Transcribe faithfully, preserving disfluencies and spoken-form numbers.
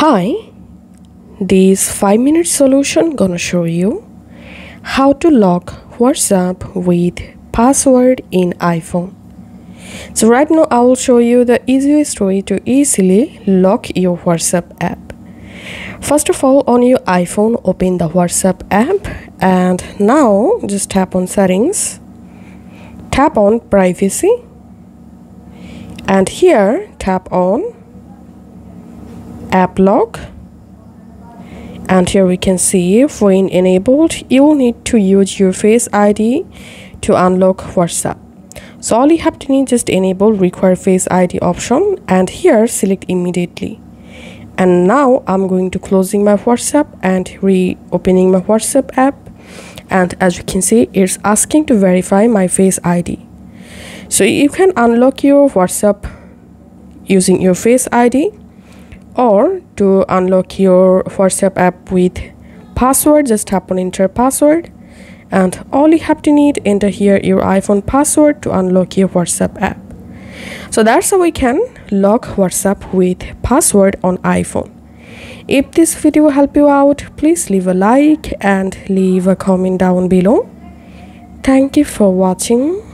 Hi, this five minute solution gonna show you how to lock WhatsApp with password in iPhone. So right now I will show you the easiest way to easily lock your WhatsApp app. First of all, on your iPhone, open the WhatsApp app and now just tap on settings, tap on privacy, and here tap on app lock, and here we can see when enabled you will need to use your Face I D to unlock WhatsApp. So all you have to need, just enable require Face I D option and here select immediately. And now I'm going to closing my WhatsApp and reopening my WhatsApp app, and as you can see it's asking to verify my Face I D. So you can unlock your WhatsApp using your Face I D, or to unlock your WhatsApp app with password, just tap on enter password, and all you have to need, enter here your iPhone password to unlock your WhatsApp app. So that's how we can lock WhatsApp with password on iPhone. If this video helped you out, please leave a like and leave a comment down below. Thank you for watching.